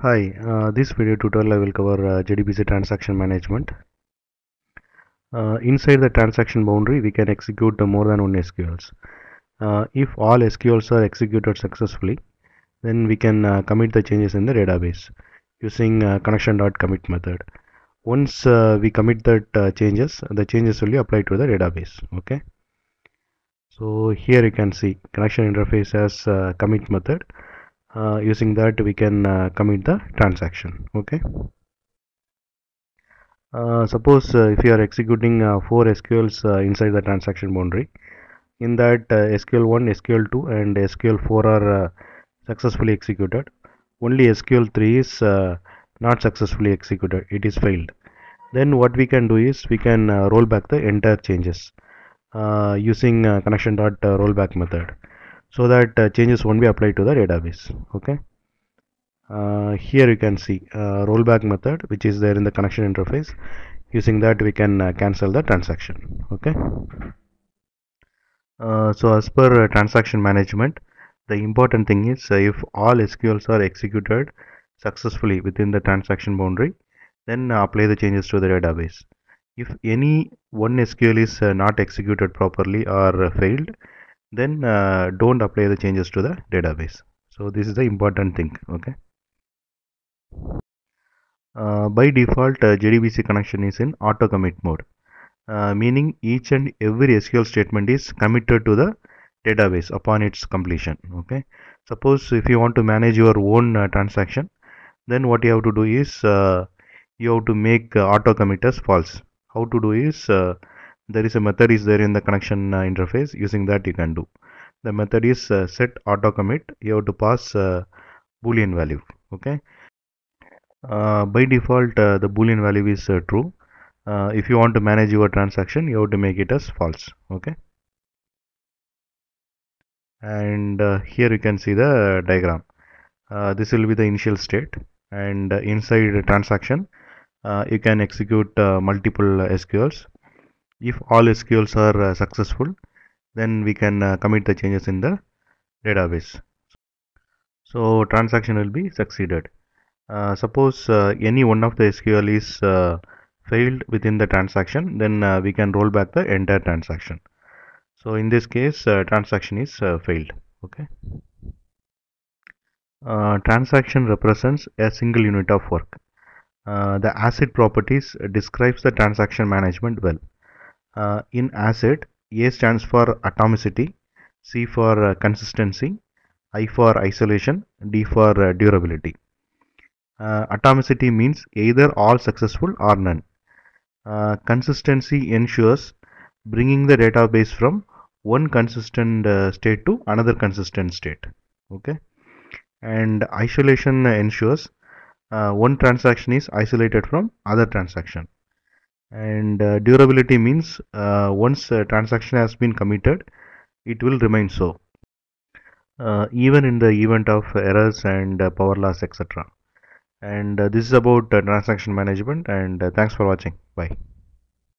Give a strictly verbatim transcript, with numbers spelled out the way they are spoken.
Hi, uh, this video tutorial I will cover uh, J D B C transaction management. Uh, inside the transaction boundary we can execute uh, more than one S Q Ls. Uh, if all S Q Ls are executed successfully, then we can uh, commit the changes in the database using uh, connection dot commit method. Once uh, we commit that uh, changes, the changes will be applied to the database. Okay. So here you can see connection interface as uh, commit method. Uh, using that we can uh, commit the transaction. Okay. Uh, suppose uh, if you are executing uh, four S Q Ls uh, inside the transaction boundary, in that uh, S Q L one, S Q L two and S Q L four are uh, successfully executed. Only S Q L three is uh, not successfully executed, it is failed. Then what we can do is we can uh, roll back the entire changes uh, using uh, connection dot rollback method, so that uh, changes won't be applied to the database. Okay. Uh, here you can see uh, rollback method which is there in the connection interface. Using that we can uh, cancel the transaction. Okay. Uh, so as per uh, transaction management, the important thing is uh, if all S Q Ls are executed successfully within the transaction boundary, then uh, apply the changes to the database. If any one S Q L is uh, not executed properly or uh, failed, then uh, don't apply the changes to the database. So this is the important thing. Okay. Uh, by default uh, J D B C connection is in auto commit mode, uh, meaning each and every S Q L statement is committed to the database upon its completion. Okay. Suppose if you want to manage your own uh, transaction, then what you have to do is uh, you have to make uh, auto commit as false. How to do is uh, there is a method is there in the connection uh, interface. Using that you can do. The method is uh, set auto commit. You have to pass uh, boolean value. Okay. Uh, by default uh, the boolean value is uh, true. Uh, if you want to manage your transaction, you have to make it as false. Okay. And uh, here you can see the diagram. Uh, this will be the initial state, and uh, inside the transaction uh, you can execute uh, multiple uh, S Q Ls. If all S Q Ls are uh, successful, then we can uh, commit the changes in the database. So transaction will be succeeded. Uh, suppose uh, any one of the S Q L is uh, failed within the transaction, then uh, we can roll back the entire transaction. So in this case uh, transaction is uh, failed. Okay. Uh, transaction represents a single unit of work. Uh, the ACID properties describes the transaction management well. Uh, in ACID, A stands for atomicity, C for uh, consistency, I for isolation, D for uh, durability. Uh, atomicity means either all successful or none. Uh, consistency ensures bringing the database from one consistent uh, state to another consistent state. Okay. And isolation ensures uh, one transaction is isolated from other transaction. And uh, durability means uh, once a transaction has been committed, it will remain so, uh, even in the event of errors and uh, power loss, et cetera. And uh, this is about uh, transaction management, and uh, thanks for watching. Bye.